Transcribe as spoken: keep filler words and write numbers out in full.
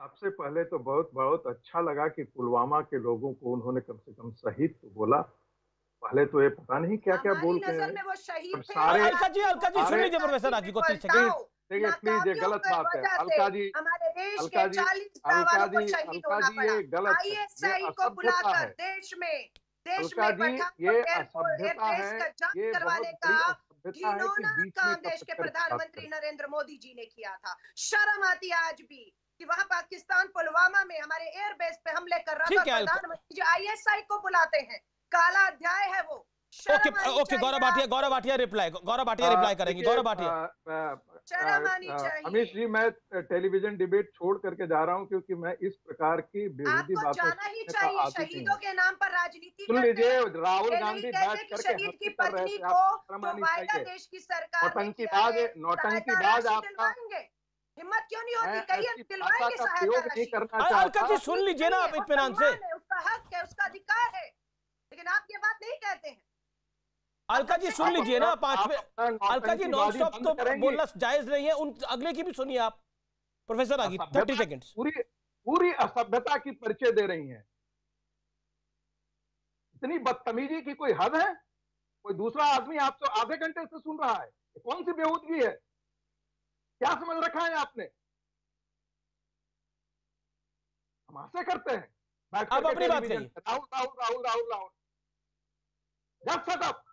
सबसे पहले तो बहुत बहुत अच्छा लगा कि पुलवामा के लोगों को उन्होंने कम से कम शहीद तो बोला। पहले तो ये पता नहीं क्या क्या बोल के सारे अलका जी अलका जी सुन लीजिए प्रोफेसर राजी को तीस सेकंड देखिए प्लीज ये गलत बात है अलका जी अलका जी अलका जी अलका जी ये गलत है। आईएसआई को बुलाकर देश में देश में असभ्यता है, ये करवाने का घिनौना काम देश के प्रधानमंत्री नरेंद्र मोदी जी ने किया था। शर्म आती है आज भी कि वहाँ पाकिस्तान पुलवामा में हमारे एयरबेस पे हमले कर रहा था। प्रधानमंत्री जी आईएसआई को बुलाते हैं, काला अध्याय है वो। Okay okay Gaurav Bhatia Gaurav Bhatia reply Gaurav Bhatia reply करेंगे गौरव भाटिया। अमित जी मैं टेलीविजन डिबेट छोड़ करके जा रहा हूँ क्योंकि मैं इस प्रकार की बेवकूफी बातों का शहीदों के नाम पर राजनीति सुन लीजिए। राहुल गांधी बैठ करके हत्या देश की सरकार नौटंकी बाज नौटंकी बाज आपका हिम्मत क्यों नहीं होती? कहीं दिलवाएंगे सहायता नहीं करना चाहता। सुन लीजिए ना आप इत्मीनान से, उसका हक है उसका अधिकार है लेकिन आप ये बात नहीं कहते हैं। अलका जी सुन लीजिए ना पांच में अलका जी नॉन स्टॉप तो बोलना जायज नहीं है। उन अगले की भी सुनिए आप प्रोफेसर आगे थर्टी सेकेंड पूरी पूरी असभ्यता की परिचय दे रही हैं। इतनी बदतमीजी की कोई हद है? कोई दूसरा आदमी आपसे आधे घंटे से सुन रहा है, कौन सी बेहूदगी है? क्या समझ रखा है आपने? हम ऐसे करते हैं। आप अपनी बात करिए। Rahul Rahul Rahul Rahul Rahul just shut up.